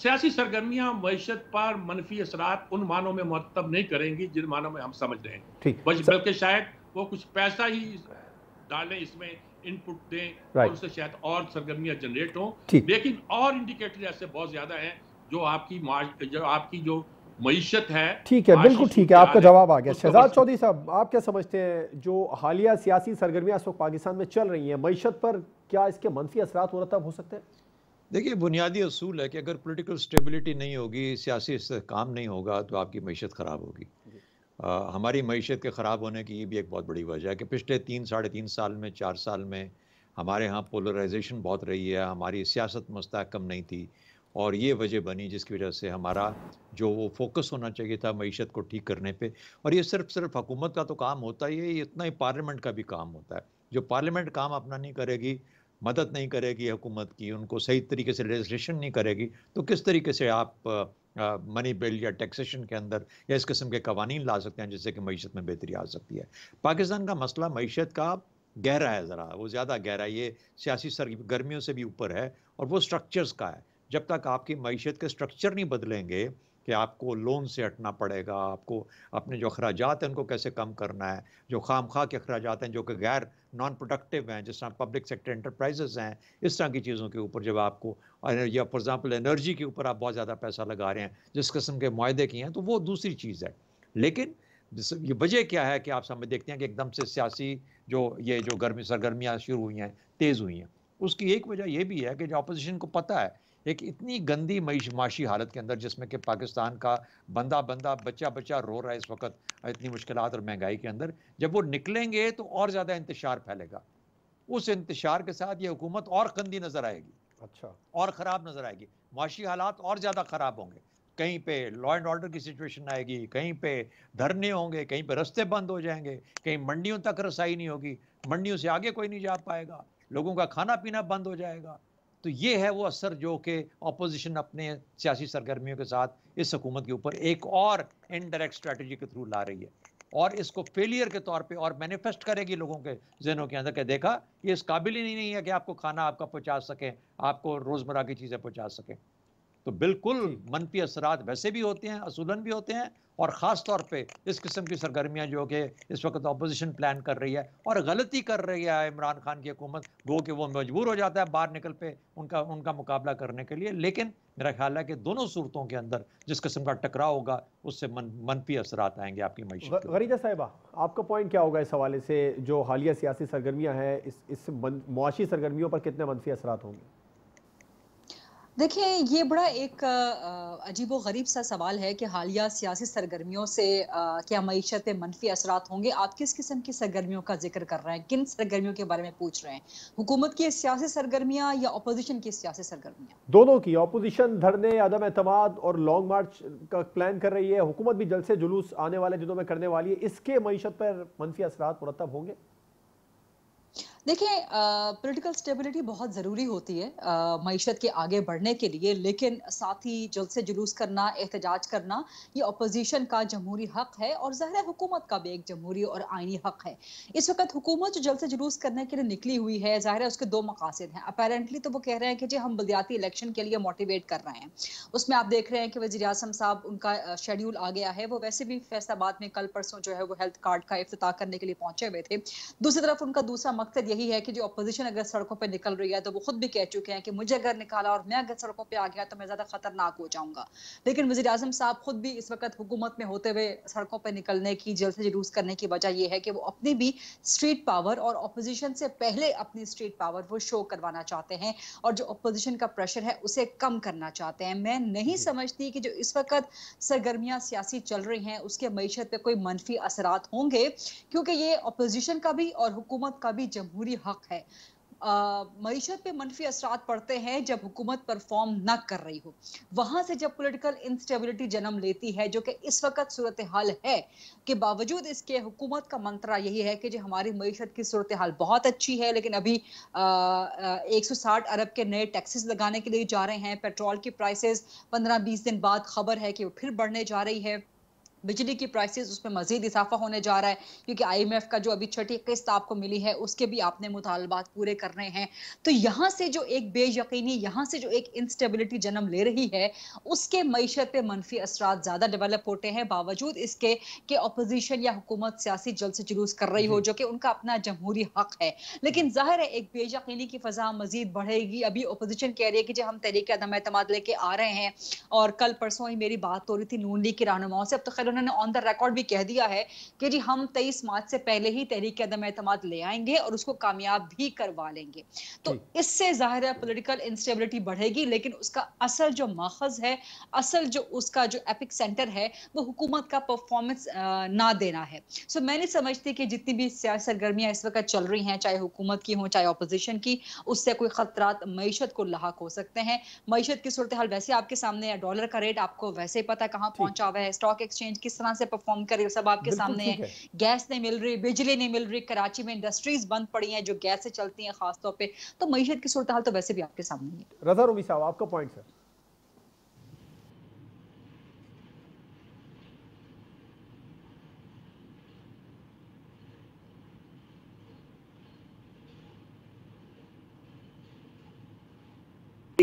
सियासी सरगर्मियां मईशत पर मनफी असरात उन मानों में मुरतब नहीं करेंगी जिन मानों में हम समझ रहे हैं, बल्कि शायद वो कुछ पैसा ही डालें, इसमें इनपुट दें और उससे शायद और सरगर्मियां जनरेट हों। लेकिन और इंडिकेटर ऐसे बहुत ज्यादा हैं जो आपकी जो मईशत है। ठीक है, बिल्कुल ठीक है, आपका जवाब आ गया। शहजाद चौधरी साहब, आप क्या समझते हैं जो हालिया सियासी सरगर्मियां इस वक्त पाकिस्तान में चल रही हैं, मईशत पर क्या इसके मनफी असरात मुरतब हो सकते हैं? देखिए, बुनियादी असूल है कि अगर पॉलिटिकल स्टेबिलिटी नहीं होगी, सियासी इस्तेहकाम नहीं होगा, तो आपकी मईशत ख़राब होगी। हमारी मईशत के ख़राब होने की ये भी एक बहुत बड़ी वजह है कि पिछले 3-3.5 साल में, 4 साल में हमारे यहाँ पोलराइजेशन बहुत रही है, हमारी सियासत मुस्तकम नहीं थी और ये वजह बनी जिसकी वजह से हमारा जो वो फोकस होना चाहिए था मीशत को ठीक करने पे। और ये सिर्फ हुकूमत का तो काम होता ही है, इतना ही पार्लियामेंट का भी काम होता है। जो पार्लियामेंट काम अपना नहीं करेगी, मदद नहीं करेगी हुकूमत की, उनको सही तरीके से लेजिस्लेशन नहीं करेगी तो किस तरीके से आप मनी बिल या टैक्सेशन के अंदर या इस किस्म के कवानीन ला सकते हैं जिससे कि मीशत में बेहतरी आ सकती है। पाकिस्तान का मसला मीशत का गहरा है, ज़रा वो ज़्यादा गहरा है, ये सियासी सरगर्मियों से भी ऊपर है और वो स्ट्रक्चर्स का है। जब तक आपकी मीशत के स्ट्रक्चर नहीं बदलेंगे कि आपको लोन से हटना पड़ेगा, आपको अपने जो अखराजात हैं उनको कैसे कम करना है, जो खाम खा के अखराजात हैं जो कि गैर नॉन प्रोडक्टिव हैं जिस तरह पब्लिक सेक्टर इंटरप्राइजेस हैं, इस तरह की चीज़ों के ऊपर जब आपको या फॉर एग्ज़ाम्पल एनर्जी के ऊपर आप बहुत ज़्यादा पैसा लगा रहे हैं जिस किस्म के मुआहदे किए हैं तो वो दूसरी चीज़ है। लेकिन ये वजह क्या है कि आप समझ देखते हैं कि एकदम से सियासी जो ये जो गर्मी सरगर्मियाँ शुरू हुई हैं, तेज़ हुई हैं, उसकी एक वजह ये भी है कि जो अपोजिशन को पता है एक इतनी गंदी माशी हालत के अंदर जिसमें कि पाकिस्तान का बंदा बच्चा बच्चा रो रहा है इस वक्त इतनी मुश्किलात और महंगाई के अंदर, जब वो निकलेंगे तो और ज़्यादा इंतशार फैलेगा। उस इंतशार के साथ ये हुकूमत और गंदी नज़र आएगी, अच्छा, और ख़राब नज़र आएगी, माशी हालात और ज़्यादा ख़राब होंगे, कहीं पे लॉ एंड ऑर्डर की सिचुएशन आएगी, कहीं पे धरने होंगे, कहीं पे रास्ते बंद हो जाएंगे, कहीं मंडियों तक रसाई नहीं होगी, मंडियों से आगे कोई नहीं जा पाएगा, लोगों का खाना पीना बंद हो जाएगा। तो ये है वो असर जो कि अपोजिशन अपने सियासी सरगर्मियों के साथ इस हुकूमत के ऊपर एक और इनडायरेक्ट स्ट्रेटजी के थ्रू ला रही है और इसको फेलियर के तौर पे और मैनिफेस्ट करेगी लोगों के जहनों के अंदर के देखा ये इस काबिल ही नहीं है कि आपको खाना आपका पहुँचा सकें, आपको रोज़मर्रा की चीज़ें पहुँचा सकें। तो बिल्कुल मनफी असरात वैसे भी होते हैं, असूलन भी होते हैं और ख़ास तौर पे इस किस्म की सरगर्मियाँ जो कि इस वक्त अपोजिशन प्लान कर रही है और गलती कर रही है इमरान खान की हुकूमत, वो कि वो मजबूर हो जाता है बाहर निकल पे उनका मुकाबला करने के लिए। लेकिन मेरा ख्याल है कि दोनों सूरतों के अंदर जिस किस्म का टकराव होगा उससे मनफी असरात आएंगे आपकी मईशत। गरीदा साहिबा, आपका पॉइंट क्या होगा इस हवाले से, जो हालिया सियासी सरगर्मियाँ हैं इससे मुआशी सरगर्मियों पर कितने मनफी असरात होंगे? देखिए, ये बड़ा एक अजीबो गरीब सा सवाल है कि हालिया सियासी सरगर्मियों से क्या मीशत पे मनफी असरात होंगे। आप किस किस्म की सरगर्मियों का जिक्र कर रहे हैं, किन सरगर्मियों के बारे में पूछ रहे हैं, हुकूमत की सियासी सरगर्मियां या अपोजिशन की सियासी सरगर्मियां? दोनों की। अपोजिशन धरने, अदम एतमाद और लॉन्ग मार्च का प्लान कर रही है, हुकूमत भी जलसे जुलूस आने वाले दिनों में करने वाली है, इसके मीशत पर मनफी असरात मुरतब होंगे? देखिए, पॉलिटिकल स्टेबिलिटी बहुत ज़रूरी होती है मीशत के आगे बढ़ने के लिए, लेकिन साथ ही जलसे जुलूस करना, एहतजाज करना, ये अपोजिशन का जमहूरी हक़ है और ज़ाहिर है हुकूमत का भी एक जमहूरी और आइनी हक़ है। इस वक्त हुकूमत जो जलसे जुलूस करने के लिए निकली हुई है, ज़ाहिर है उसके दो मकासद हैं। अपेरेंटली तो वो कह रहे हैं कि जी हम बलदियाती इलेक्शन के लिए मोटिवेट कर रहे हैं, उसमें आप देख रहे हैं कि वज़ीर आज़म साहब उनका शेड्यूल आ गया है, वो वैसे भी फैसलाबाद में कल परसों जो है वो हेल्थ कार्ड का इफ्तिताह करने के लिए पहुँचे हुए थे। दूसरी तरफ उनका दूसरा मकसद यही है कि जो अपोजिशन अगर सड़कों पे निकल रही है तो वो खुद भी कह चुके हैं कि मुझे अगर निकाला और मैं अगर सड़कों पे आ गया तो मैं ज्यादा खतरनाक हो जाऊंगा। लेकिन वज़ीर आज़म साहब खुद भी इस वक्त हुकूमत में होते हुए सड़कों पे निकलने की, जलसे जुलूस करने की वजह यह है कि वो अपनी भी स्ट्रीट पावर और अपोजिशन से पहले अपनी स्ट्रीट पावर वो शो करवाना चाहते हैं और जो अपोजिशन का प्रेशर है उसे कम करना चाहते हैं। मैं नहीं समझती कि जो इस वक्त सरगर्मियाँ सियासी चल रही हैं उसके मीशत पे कोई मनफी असरात होंगे, क्योंकि ये अपोजिशन का भी और हुकूमत का भी जमहूरी हक है। मीशत पे मनफी असरात पड़ते हैं जब हुकूमत परफॉर्म ना कर रही हो, वहाँ से जब पॉलिटिकल इंस्टेबिलिटी जन्म लेती है जो कि इस वक्त सूरत हाल है के बावजूद इसके हुकूमत का मंत्रा यही है कि जो हमारी मीशत की सूरत हाल बहुत अच्छी है लेकिन अभी 160 अरब के नए टैक्सेस लगाने के लिए जा रहे हैं, पेट्रोल की प्राइसेस 15-20 दिन बाद खबर है कि वो फिर बढ़ने जा रही है, बिजली की प्राइसेस उसमें मजीद इजाफा होने जा रहा है क्योंकि आईएमएफ का जो अभी छठी किस्त आपको मिली है उसके भी आपने मुतालबात पूरे करने हैं। तो यहाँ से जो एक बेयकीनी, यहाँ से जो एक इंस्टेबिलिटी जन्म ले रही है उसके मीशत पे मनफी असरात ज़्यादा डेवलप होते हैं, बावजूद इसके कि अपोजिशन या हुकूमत सियासी जलसे जुलूस कर रही हो जो कि उनका अपना जमहूरी हक है। लेकिन ज़ाहिर है एक बेयकीनी की फ़ज़ा मजीद बढ़ेगी। अभी अपोजिशन कह रही है कि जब हम तहरीक-ए-अदम-ए-एतमाद लेके आ रहे हैं और कल परसों ही मेरी बात हो रही थी नून लीग के रहनुमाओं से, अब तो शायद उन्होंने ऑन द रिकॉर्ड भी कह दिया है कि जी हम 23 मार्च से पहले ही तहरीक अदम एतमाद ले आएंगे और उसको कामयाब भी करवा लेंगे। तो इससे जाहिर है पॉलिटिकल इंस्टेबिलिटी बढ़ेगी, लेकिन उसका असल जो मखज़ है, असल जो उसका जो एपिक सेंटर है, वो हुकूमत का परफॉर्मेंस ना देना है। सो मैं नहीं समझती कि जितनी भी सियासी सरगर्मियाँ इस वक्त चल रही हैं, चाहे हुकूमत की हों चाहे अपोजिशन की, उससे कोई खतरात मईशत को लाहक हो सकते हैं। मईशत की सूरत हाल वैसे आपके सामने है, डॉलर का रेट आपको वैसे ही पता है कहाँ पहुंचा हुआ है, स्टॉक एक्सचेंज किस तरह से परफॉर्म करेगा सब आपके सामने है, गैस नहीं मिल रही, बिजली नहीं मिल रही, कराची में इंडस्ट्रीज बंद पड़ी हैं जो गैस से चलती हैं खासतौर पे, तो मईशत की सूरत हाल तो वैसे भी आपके सामने है। रज़ा रूमी साहब आपका पॉइंट सर।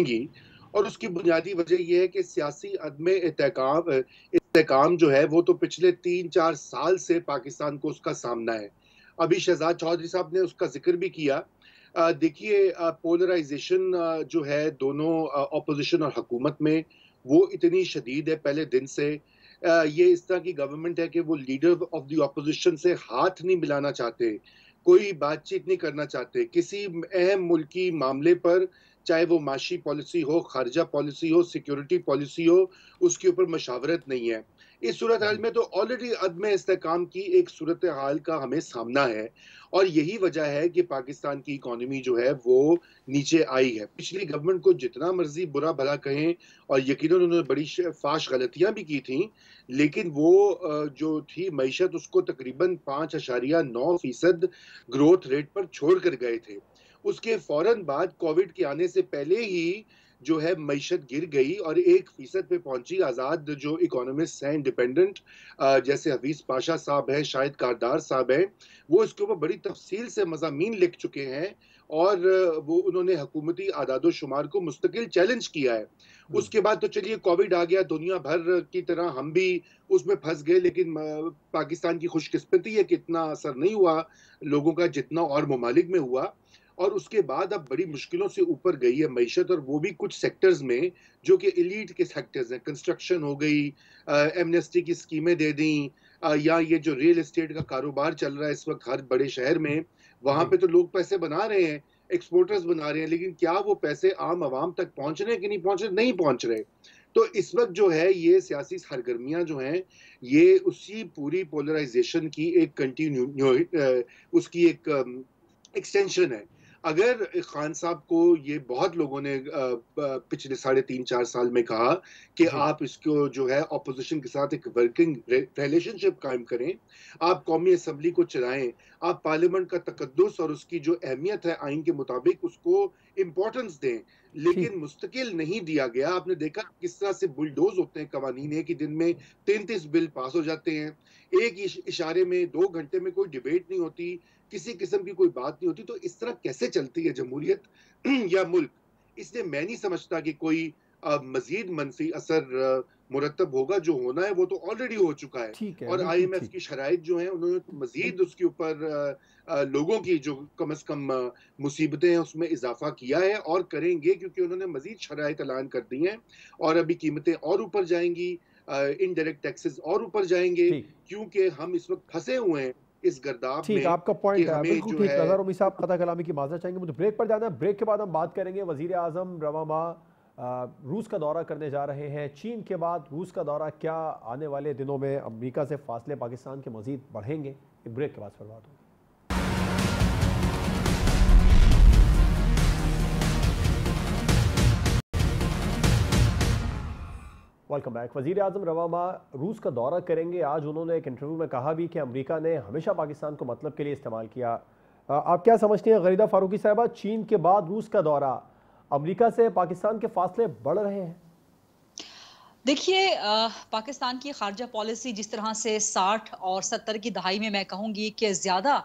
जी, और उसकी बुनियादी वजह यह है कि सियासी अदम इस्तेकाम जो है वो तो पिछले 3-4 साल से पाकिस्तान को उसका सामना है। अभी शहजाद चौधरी साहब ने उसका जिक्र भी किया। देखिए, पोलराइजेशन जो है दोनों अपोजिशन और हकूमत में वो इतनी शदीद है पहले दिन से। ये इस तरह की गवर्नमेंट है कि वो लीडर ऑफ द अपोजिशन से हाथ नहीं मिलाना चाहते, कोई बातचीत नहीं करना चाहते किसी अहम मुल्की मामले पर, चाहे वो माशी पॉलिसी हो, खारजा पॉलिसी हो, सिक्योरिटी पॉलिसी हो, उसके ऊपर मशावरत नहीं है। इस सूरत हाल में तो ऑलरेडी अदम इस्तेकाम की एक सूरत हाल का हमें सामना है, और यही वजह है कि पाकिस्तान की इकॉनमी जो है वो नीचे आई है। पिछली गवर्नमेंट को जितना मर्जी बुरा भला कहें, और यकीनन उन्होंने बड़ी फाश गलतियां भी की थी, लेकिन वो जो थी मईशत उसको तकरीबन 5.9% ग्रोथ रेट पर छोड़ कर गए थे। उसके फौरन बाद कोविड के आने से पहले ही जो है मईशत गिर गई और 1% पे पहुंची। आज़ाद जो इकोनॉमिस्ट हैं इंडिपेंडेंट, जैसे हवीज़ पाशा साहब हैं, शाहिद कारदार साहब हैं, वो इसके ऊपर बड़ी तफसील से मज़ामीन लिख चुके हैं और वो उन्होंने हकूमती आदादो शुमार को मुस्तकिल चैलेंज किया है। उसके बाद तो चलिए कोविड आ गया, दुनिया भर की तरह हम भी उसमें फंस गए, लेकिन पाकिस्तान की खुशकिस्मती है कि इतना असर नहीं हुआ लोगों का जितना और ममालिक में हुआ। और उसके बाद अब बड़ी मुश्किलों से ऊपर गई है मईशत, और वो भी कुछ सेक्टर्स में जो कि एलीट के सेक्टर्स हैं। कंस्ट्रक्शन हो गई, एमनेस्टी की स्कीमें दे दी, या ये जो रियल एस्टेट का कारोबार चल रहा है इस वक्त हर बड़े शहर में, वहाँ पे तो लोग पैसे बना रहे हैं, एक्सपोर्टर्स बना रहे हैं, लेकिन क्या वो पैसे आम आवाम तक पहुँच रहे हैं कि नहीं पहुँच रहे? नहीं पहुँच रहे। तो इस वक्त जो है ये सियासी सरगर्मियाँ जो हैं ये उसी पूरी पोलराइजेशन की एक उसकी एक एक्सटेंशन है। अगर खान साहब को ये बहुत लोगों ने पिछले 3.5-4 साल में कहा कि आप इसको जो है अपोजिशन के साथ एक वर्किंग रिलेशनशिप कायम करें, आप कौमी असम्बली को चलाएं, आप पार्लियामेंट का तकद्दुस और उसकी जो अहमियत है आइन के मुताबिक उसको इम्पोर्टेंस दें, लेकिन मुस्तकिल नहीं दिया गया। आपने देखा किस तरह से बुलडोज होते हैं कवानीन है कि दिन में 33 बिल पास हो जाते हैं, एक इशारे में 2 घंटे में, कोई डिबेट नहीं होती, किसी किस्म की कोई बात नहीं होती। तो इस तरह कैसे चलती है जमहूरियत या मुल्क? इसलिए मैं नहीं समझता कि कोई मजीद मनफी असर मुरतब होगा। जो होना है वो तो ऑलरेडी हो चुका है, और IMF की शराइत जो है उन्होंने तो मजीद उसके ऊपर लोगों की जो कम से कम मुसीबतें हैं उसमें इजाफा किया है और करेंगे, क्योंकि उन्होंने मजीद शराइत ऐलान कर दी हैं। और अभी कीमतें और ऊपर जाएंगी, इनडायरेक्ट टैक्सेस और ऊपर जाएंगे, क्योंकि हम इस वक्त फंसे हुए हैं इस गर्दाब में। आपका पॉइंट है बिल्कुल ठीक। नज़र रूमी साहब पता कलामी की माजरा चाहेंगे, मुझे ब्रेक पर जाना है। ब्रेक के बाद हम बात करेंगे, वज़ीर आज़म रवामा रूस का दौरा करने जा रहे हैं, चीन के बाद रूस का दौरा, क्या आने वाले दिनों में अमेरिका से फासले पाकिस्तान के मज़ीद बढ़ेंगे? ब्रेक के बाद फिर बात होगी। Welcome back. वज़ीर आज़म रवामा रूस का दौरा करेंगे। आज उन्होंने एक इंटरव्यू में कहा भी कि अमेरिका ने हमेशा पाकिस्तान को मतलब के लिए इस्तेमाल किया। आप क्या समझती हैं गरीदा फारूकी साहिबा, चीन के बाद रूस का दौरा, अमेरिका से पाकिस्तान के फासले बढ़ रहे हैं? देखिए, पाकिस्तान की खारजा पॉलिसी जिस तरह से 60 और 70 की दहाई में मैं कहूँगी कि ज़्यादा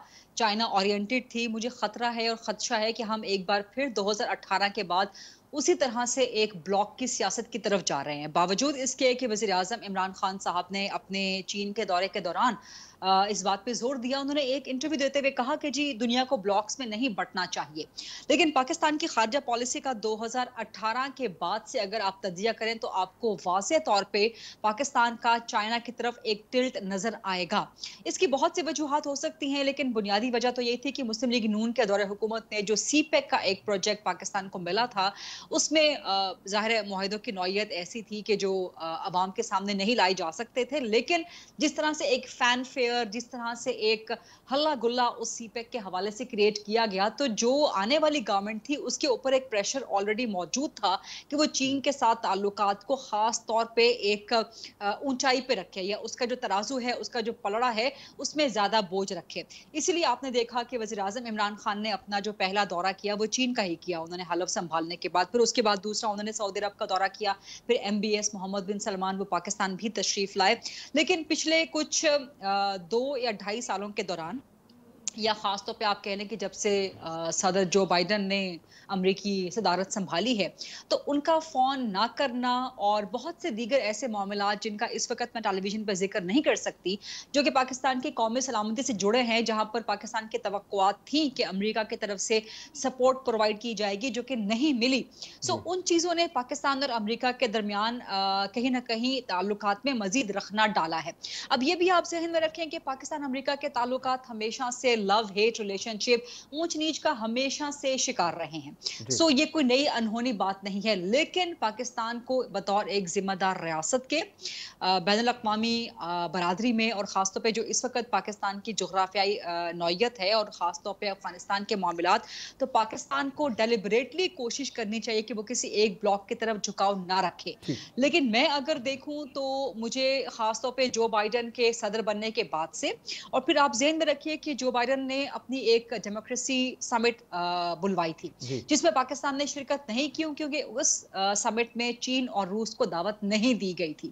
चाइना ओरिएंटेड थी, मुझे खतरा है और ख़दशा है कि हम एक बार फिर 2018 के बाद उसी तरह से एक ब्लॉक की सियासत की तरफ जा रहे हैं, बावजूद इसके कि वज़ीर आज़म इमरान खान साहब ने अपने चीन के दौरे के दौरान इस बात पे जोर दिया। उन्होंने एक इंटरव्यू देते हुए कहा कि जी दुनिया को ब्लॉक्स में नहीं बंटना चाहिए। लेकिन पाकिस्तान की खारजा पॉलिसी का 2018 के बाद से अगर आप तजिया करें तो आपको वाज़े तौर पे पाकिस्तान का चाइना की तरफ एक टिल्ट नजर आएगा। इसकी बहुत सी वजूहत हो सकती हैं, लेकिन बुनियादी वजह तो यही थी कि मुस्लिम लीग नून के दौरे हुकूमत ने जो CPEC का एक प्रोजेक्ट पाकिस्तान को मिला था, उसमें ज़ाहिर मुआहिदों की नौइयत ऐसी थी कि जो आवाम के सामने नहीं लाए जा सकते थे, लेकिन जिस तरह से एक फैन फेयर, जिस तरह से एक हल्ला गुल्ला उस CPEC के हवाले से क्रिएट किया गया, तो जो आने वाली गवर्नमेंट थी उसके ऊपर एक प्रेशर ऑलरेडी मौजूद था कि वो चीन के साथ ताल्लुकात को खास तौर पे एक ऊंचाई पे रखे या उसका जो तराजू है, उसका जो पलड़ा है, उसमें ज्यादा बोझ रखे। इसीलिए आपने देखा कि वज़ीर-ए-आज़म इमरान खान ने अपना जो पहला दौरा किया वो चीन का ही किया, उन्होंने हलफ संभालने के बाद। फिर उसके बाद दूसरा उन्होंने सऊदी अरब का दौरा किया। फिर MBS मोहम्मद बिन सलमान वो पाकिस्तान भी तशरीफ लाए। लेकिन पिछले कुछ 2 या 2.5 सालों के दौरान, या ख़ास तौर पे आप कह लें कि जब से सदर जो बाइडन ने अमरीकी सदारत संभाली है, तो उनका फ़ोन ना करना और बहुत से दीगर ऐसे मामला जिनका इस वक्त मैं टेलीविज़न पर जिक्र नहीं कर सकती, जो कि पाकिस्तान की कौमी सलामती से जुड़े हैं, जहां पर पाकिस्तान की तवक्कुआत थी कि अमरीका की तरफ से सपोर्ट प्रोवाइड की जाएगी, जो कि नहीं मिली। सो उन चीज़ों ने पाकिस्तान और अमरीका के दरमियान कहीं ना कहीं ताल्लुकात में मज़ीद रखना डाला है। अब ये भी आप जहन में रखें कि पाकिस्तान अमरीका के ताल्लुकात हमेशा से लव हेट रिलेशनशिप, ऊंच नीच का हमेशा से शिकार रहे हैं। सो ये कोई नई अनहोनी बात नहीं है। लेकिन पाकिस्तान को बतौर एक जिम्मेदार रियासत के बैनुल-अक़वामी बरादरी में, और ख़ासतौर पे जो इस वक्त पाकिस्तान की जोग्राफियाई नौयत है और ख़ासतौर पे अफगानिस्तान के मामलात, तो पाकिस्तान को डेलिबरेटली कोशिश करनी चाहिए कि वो किसी एक ब्लॉक की तरफ झुकाव ना रखे। लेकिन मैं अगर देखूँ तो मुझे ख़ासतौर पर जो बाइडन के सदर बनने के बाद से, और फिर आप जहन में रखिए कि जो ने अपनी एक डेमोक्रेसी समिट बुलवाई थी जिसमें पाकिस्तान ने शिरकत नहीं की, क्योंकि उस समिट में चीन और रूस को दावत नहीं दी गई थी।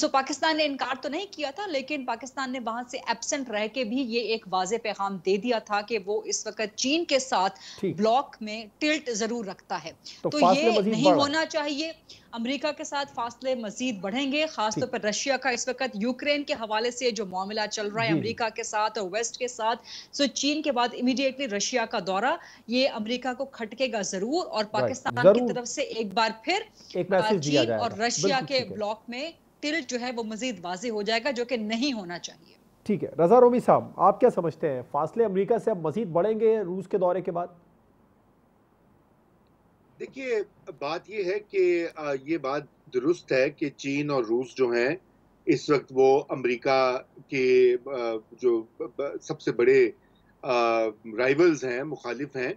सो पाकिस्तान ने इनकार तो नहीं किया था, लेकिन पाकिस्तान ने वहां से एब्सेंट रह के भी ये एक वाजे पैगाम दे दिया था कि वो इस वक्त चीन के साथ ब्लॉक में टिल्ट जरूर रखता है। तो ये नहीं होना चाहिए। अमेरिका के साथ फासले मजीद बढ़ेंगे, खासतौर पर रशिया का इस वक्त यूक्रेन के हवाले से जो मामला चल रहा है अमेरिका के साथ और वेस्ट के साथ। सो चीन के बाद इमीडिएटली रशिया का दौरा, ये अमेरिका को खटकेगा जरूर, और पाकिस्तान की तरफ से एक बार फिर चीन और रशिया के ब्लॉक में तिल जो है वो मजीद वाजे हो जाएगा, जो कि नहीं होना चाहिए। ठीक है, रज़ा रोमी साहब, आप क्या समझते हैं, फासले अमेरिका से अब मजीद बढ़ेंगे रूस के दौरे के बाद? देखिए, बात यह है कि ये बात दुरुस्त है कि चीन और रूस जो हैं इस वक्त वो अमेरिका के जो सबसे बड़े राइवल्स हैं, मुखालिफ हैं,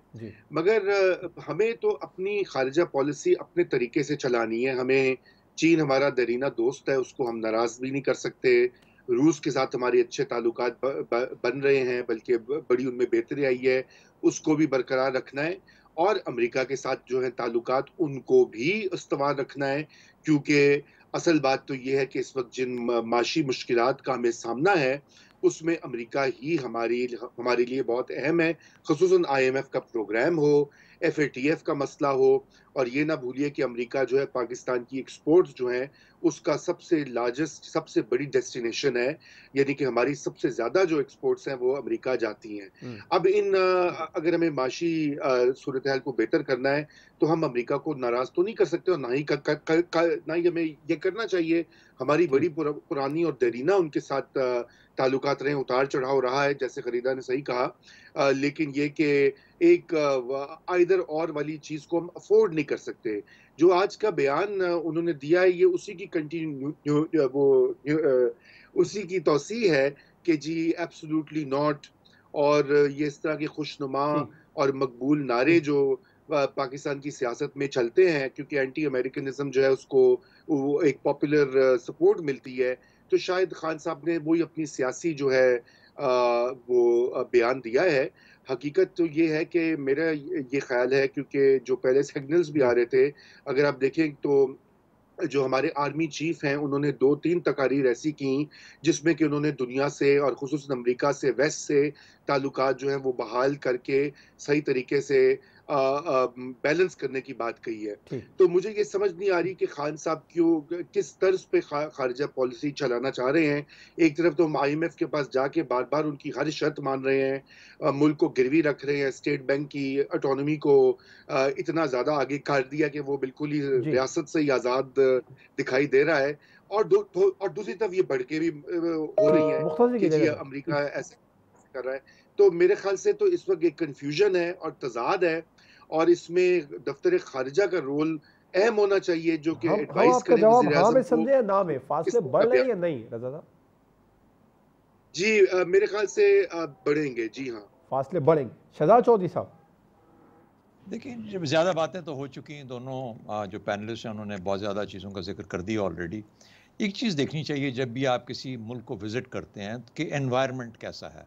मगर हमें तो अपनी खारिजा पॉलिसी अपने तरीके से चलानी है। हमें चीन हमारा दरीना दोस्त है, उसको हम नाराज़ भी नहीं कर सकते। रूस के साथ हमारे अच्छे ताल्लुकात बन रहे हैं, बल्कि बड़ी उनमें बेहतरी आई है, उसको भी बरकरार रखना है। और अमेरिका के साथ जो है ताल्लुकात, उनको भी इस्तेमाल रखना है, क्योंकि असल बात तो ये है कि इस वक्त जिन माशी मुश्किलात का हमें सामना है उसमें अमेरिका ही हमारे लिए बहुत अहम है। ख़ुसूसन IMF का प्रोग्राम हो, FATF का मसला हो, और ये ना भूलिए कि अमेरिका जो है पाकिस्तान की एक्सपोर्ट्स जो हैं उसका सबसे लार्जेस्ट, सबसे बड़ी डेस्टिनेशन है, यानी कि हमारी सबसे ज़्यादा जो एक्सपोर्ट्स हैं वो अमेरिका जाती हैं। अब अगर हमें माशी सूरत हाल को बेहतर करना है तो हम अमेरिका को नाराज़ तो नहीं कर सकते, और ना ही हमें यह करना चाहिए। हमारी बड़ी पुरानी और दरीना उनके साथ ताल्लुकात रहे, उतार चढ़ाव रहा है, जैसे ख़रीदा ने सही कहा, लेकिन ये कि एक आइदर और वाली चीज़ को हम अफोर्ड नहीं कर सकते। जो आज का बयान उन्होंने दिया है ये उसी की तौसीह है कि जी एब्सोल्युटली नॉट, और ये इस तरह के खुशनुमा और मकबूल नारे जो पाकिस्तान की सियासत में चलते हैं, क्योंकि एंटी अमेरिकनिज्म जो है उसको एक पॉपुलर सपोर्ट मिलती है। तो शायद खान साहब ने वही अपनी सियासी जो है वो बयान दिया है। हकीकत तो ये है कि मेरा ये ख्याल है, क्योंकि जो पहले सिग्नल्स भी आ रहे थे, अगर आप देखें तो जो हमारे आर्मी चीफ हैं उन्होंने 2-3 तकारीर ऐसी की जिसमें कि उन्होंने दुनिया से और ख़ुसूसन अमरीका से, वेस्ट से ताल्लुकात जो हैं वो बहाल करके सही तरीके से बैलेंस करने की बात कही है। तो मुझे ये समझ नहीं आ रही कि खान साहब क्यों किस तर्ज पे खारिजा पॉलिसी चलाना चाह रहे हैं। एक तरफ तो हम IMF के पास जाके बार बार उनकी हर शर्त मान रहे हैं, मुल्क को गिरवी रख रहे हैं, स्टेट बैंक की ऑटोनॉमी को इतना ज़्यादा आगे कर दिया कि वो बिल्कुल ही रियासत से ही आज़ाद दिखाई दे रहा है, और दूसरी तरफ ये बढ़के भी हो रही है, अमरीका ऐसे कर रहा है। तो मेरे ख्याल से तो इस वक्त एक कन्फ्यूजन है और तजाद है, और इसमें दफ्तर खारिजा का रोल अहम होना चाहिए जो कि एडवाइस करें। हाँ, समझे ना में फासले बढ़ रहे हैं या नहीं रज़ा साहब? जी मेरे ख्याल से बढ़ेंगे, जी हाँ फासले बढ़ेंगे। शहजाद चौधरी साहब देखिए, जब ज़्यादा बातें तो हो चुकी हैं, दोनों जो पैनलिस्ट हैं उन्होंने बहुत ज़्यादा चीज़ों का जिक्र कर दिया ऑलरेडी। एक चीज़ देखनी चाहिए जब भी आप किसी मुल्क को विज़िट करते हैं कि एनवायरनमेंट कैसा है,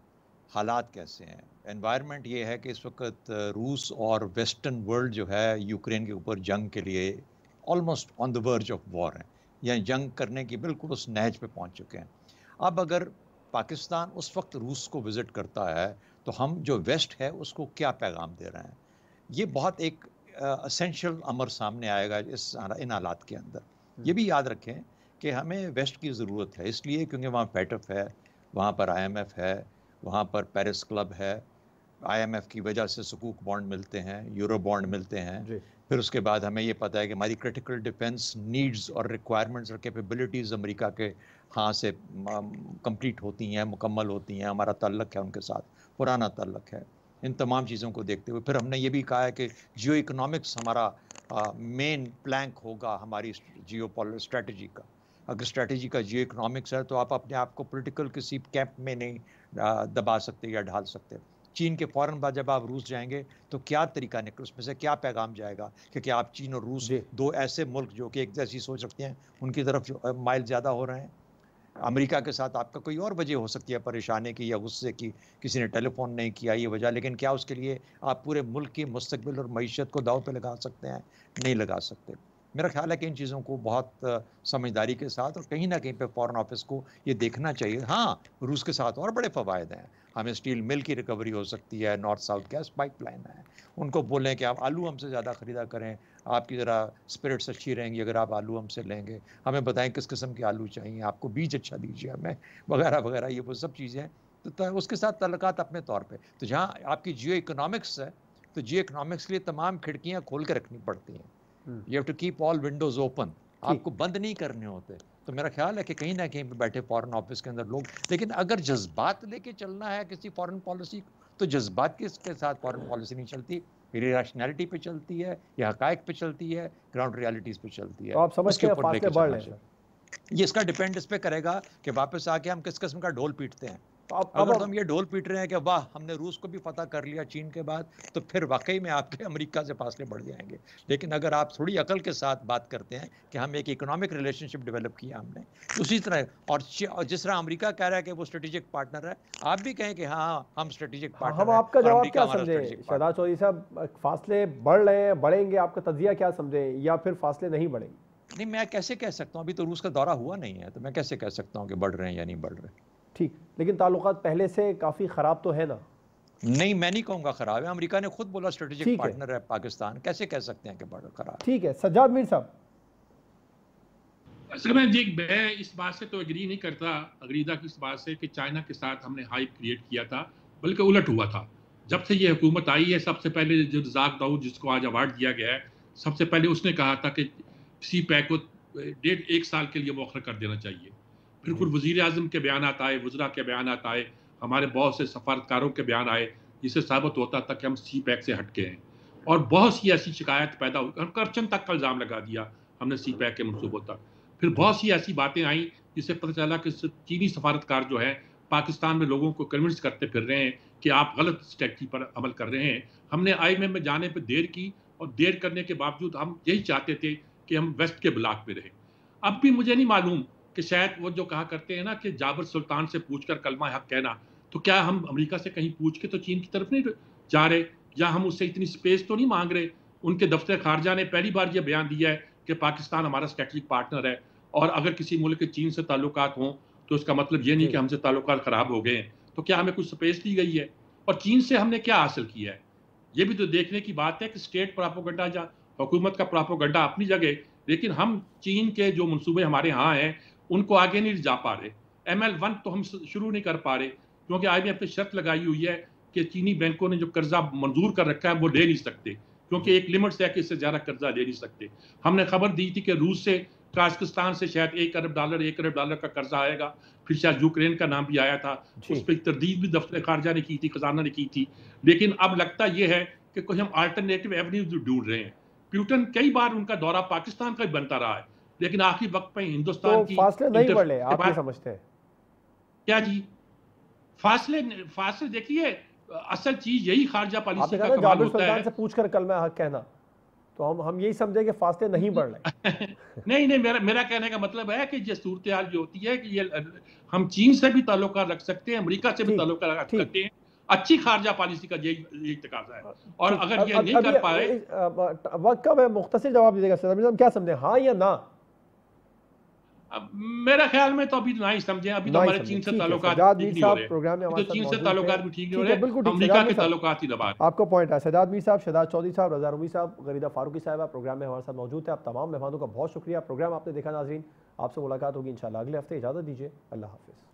हालात कैसे हैं। एनवायरनमेंट ये है कि इस वक्त रूस और वेस्टर्न वर्ल्ड जो है यूक्रेन के ऊपर जंग के लिए almost on the verge of war हैं, यानी जंग करने की बिल्कुल उस नहज पे पहुंच चुके हैं। अब अगर पाकिस्तान उस वक्त रूस को विज़िट करता है तो हम जो वेस्ट है उसको क्या पैगाम दे रहे हैं, ये बहुत एक असेंशियल अमर सामने आएगा इस इन हालात के अंदर। ये भी याद रखें कि हमें वेस्ट की ज़रूरत है इसलिए क्योंकि वहाँ FATF है, वहाँ पर IMF है, वहाँ पर पेरिस क्लब है। IMF की वजह से सुकूक बॉन्ड मिलते हैं, यूरो बॉन्ड मिलते हैं। फिर उसके बाद हमें ये पता है कि हमारी क्रिटिकल डिफेंस नीड्स और रिक्वायरमेंट्स और कैपेबिलिटीज़ अमेरिका के हाथ से कंप्लीट होती हैं, मुकम्मल होती हैं। हमारा ताल्लुक़ है उनके साथ, पुराना ताल्लुक़ है। इन तमाम चीज़ों को देखते हुए फिर हमने ये भी कहा है कि जियो इकनॉमिक्स हमारा मेन प्लैंक होगा हमारी जियो पॉलिटिकल स्ट्रेटजी का। अगर स्ट्रेटजी का जियो इकनॉमिक्स है तो आप अपने आप को पॉलिटिकल किसी कैंप में नहीं दबा सकते या ढाल सकते। चीन के फ़ौरन बाद जब आप रूस जाएंगे तो क्या तरीका निकल, उसमें से क्या पैगाम जाएगा, क्योंकि आप चीन और रूस दो ऐसे मुल्क जो कि एक जैसी सोच सकते हैं उनकी तरफ जो माइल ज़्यादा हो रहे हैं। अमेरिका के साथ आपका कोई और वजह हो सकती है परेशानी की या गुस्से की, किसी ने टेलीफोन नहीं किया ये वजह, लेकिन क्या उसके लिए आप पूरे मुल्क की मुस्तकबिल और मईशत को दाव पर लगा सकते हैं? नहीं लगा सकते। मेरा ख्याल है कि इन चीज़ों को बहुत समझदारी के साथ और कहीं ना कहीं पे फॉरेन ऑफिस को ये देखना चाहिए। हाँ, रूस के साथ और बड़े फ़वायद हैं, हमें स्टील मिल की रिकवरी हो सकती है, नॉर्थ साउथ गैस पाइपलाइन है। उनको बोलें कि आप आलू हमसे ज़्यादा ख़रीदा करें, आपकी ज़रा स्पिरिट्स अच्छी रहेंगी अगर आप आलू हमसे लेंगे। हमें बताएं किस किस्म के आलू चाहिए, आपको बीज अच्छा दीजिए हमें, वगैरह वगैरह। ये वो सब चीज़ें तो उसके साथ ताल्लुकात अपने तौर पर। तो जहाँ आपकी जियो इकनॉमिक्स है तो जियो इकनॉमिक्स के लिए तमाम खिड़कियाँ खोल के रखनी पड़ती हैं। You have to keep all windows open. आपको बंद नहीं करने होते। तो मेरा ख्याल है कि कहीं ना कहीं बैठे फॉरेन ऑफिस के अंदर लोग, लेकिन अगर जज्बात लेके चलना है किसी फॉरेन पॉलिसी तो जज्बात के साथ फॉरेन पॉलिसी नहीं चलती, ये रैशनैलिटी पे चलती है, ये हकायक पे चलती है, ग्राउंड रियलिटीज पे चलती है। तो आप समझ के ऊपर लेके बढ़ रहे हैं। ये इसका डिपेंड इस पे करेगा कि वापस आके हम किस किस्म का ढोल पीटते हैं। अगर तो हम ये ढोल पीट रहे हैं कि वाह हमने रूस को भी फतह कर लिया चीन के बाद, तो फिर वाकई में आपके अमेरिका से फासले बढ़ जाएंगे। लेकिन अगर आप थोड़ी अकल के साथ बात करते हैं कि हम एक इकोनॉमिक रिलेशनशिप डेवलप किया हमने उसी तरह, और जिस तरह अमेरिका कह रहा है कि वो स्ट्रेटेजिक पार्टनर है, आप भी कहें कि हाँ हम स्ट्रेटेजिक पार्टनर हैं। हम आपका जवाब क्या समझें शहजाद चौधरी साहब, फासले बढ़ रहे हैं, बढ़ेंगे, आपका तजिया क्या समझें, या फिर फासले नहीं बढ़ेंगे? नहीं, मैं कैसे कह सकता हूँ, अभी तो रूस का दौरा हुआ नहीं है तो मैं कैसे कह सकता हूँ कि बढ़ रहे हैं या नहीं बढ़ रहे। ठीक, लेकिन ताल्लुकात पहले से काफ़ी ख़राब तो है ना? नहीं, मैं नहीं कहूँगा ख़राब है, अमेरिका ने खुद बोला स्ट्रेटेजिक पार्टनर है पाकिस्तान, कैसे कह सकते हैं कि ख़राब? ठीक है सज्जाद मीर साहब। असल में जी मैं इस बात से तो एग्री नहीं करता अगरीदा की इस बात से कि चाइना के साथ हमने हाइप क्रिएट किया था, बल्कि उलट हुआ था। जब से ये हुकूमत आई है सबसे पहले जो रज़ाक दाऊद जिसको आज अवार्ड दिया गया है, सबसे पहले उसने कहा था कि CPEC को 1.5 साल के लिए मौखर कर देना चाहिए। बिल्कुल वज़ीर आज़म के बयान आए, वज़रा के बयान आए, हमारे बहुत से सफारतकारों के बयान आए, जिससे साबित होता था कि हम CPEC से हट गए हैं। और बहुत सी ऐसी शिकायत पैदा हुई, हम करप्शन तक का इल्ज़ाम लगा दिया हमने CPEC के मनसूबों तक। फिर बहुत सी ऐसी बातें आईं जिससे पता चला कि चीनी सफारतकार जो है पाकिस्तान में लोगों को कन्विंस करते फिर रहे हैं कि आप गलत स्ट्रैटी पर अमल कर रहे हैं। हमने IMF में जाने पर देर की, और देर करने के बावजूद हम यही चाहते थे कि हम वेस्ट के ब्लॉक में रहें। अब भी मुझे नहीं मालूम कि शायद वो जो कहा करते हैं ना कि जाबर सुल्तान से पूछकर कलमा हक कहना, तो क्या हम अमेरिका से कहीं पूछ के तो चीन की तरफ नहीं जा रहे, या हम उससे इतनी स्पेस तो नहीं मांग रहे? उनके दफ्तर खारजा ने पहली बार ये बयान दिया है कि पाकिस्तान हमारा स्ट्रेटजिक पार्टनर है, और अगर किसी मुल्क के चीन से ताल्लुकात हों तो उसका मतलब ये नहीं कि हमसे ताल्लुकात ख़राब हो गए हैं। तो क्या हमें कुछ स्पेस दी गई है? और चीन से हमने क्या हासिल किया है, ये भी तो देखने की बात है कि स्टेट प्रापोगंडा या हुकूमत का प्रापोगंडा अपनी जगह, लेकिन हम चीन के जो मनसूबे हमारे यहाँ हैं उनको आगे नहीं जा पा रहे। ML1 तो हम शुरू नहीं कर पा रहे क्योंकि IMF ने शर्त लगाई हुई है कि चीनी बैंकों ने जो कर्जा मंजूर कर रखा है वो ले नहीं सकते, क्योंकि एक लिमिट है कि इससे ज़्यादा कर्जा ले नहीं सकते। हमने खबर दी थी कि रूस से, काजकिस्तान से शायद $1 अरब का कर्जा आएगा, फिर शायद यूक्रेन का नाम भी आया था, उस पर तरदीद भी दफ्तर खारजा ने की थी, खजाना ने की थी। लेकिन अब लगता यह है कि कोई हम अल्टरनेटिव एवेन्यूज ढूंढ रहे हैं। प्यूटन कई बार उनका दौरा पाकिस्तान का भी बनता रहा है, लेकिन आखिरी वक्त पर हिंदुस्तान तो की फासले नहीं बढ़े, आप क्या समझते हैं? क्या जी फासले देखिए, असल चीज यही खारजा पॉलिसी का कमाल होता है। से पूछकर कल मैं हक कहना, तो हम यही समझे कि फासले नहीं बढ़ रहे। नहीं, मेरा कहने का मतलब है कि ये सूरत हाल जो होती है कि ये हम चीन से भी ताल्लुक रख सकते हैं, अमेरिका से भी ताल्लुक रख सकते हैं, अच्छी खारजा पॉलिसी का यही तकाजा है। और अगर ये नहीं कर पाए, वक्त कम है, मुख्तसर जवाब दीजिएगा सर, क्या समझे हाँ या ना? अब मेरा ख्याल में तो अभी ना ही समझे, अभी तो हमारे चीन से ताल्लुकात ठीक नहीं हो रहे, चीन से ताल्लुकात भी ठीक नहीं हो रहे, बिल्कुल अमेरिका के ताल्लुकात ही दबा रहे। आपका पॉइंट है सजाद मीर साहब, शजाद चौधरी साहब, रजा रूमी साहब, गरीदा फारूकी साहब प्रोग्राम में हमारे साथ मौजूद है। आप तमाम मेहमानों का बहुत शुक्रिया। प्रोग्राम आपने देखा नाजरीन, आपसे मुलाकात होगी इंशाल्लाह अगले हफ्ते। इजाजत दीजिए, अल्लाह हाफिज़।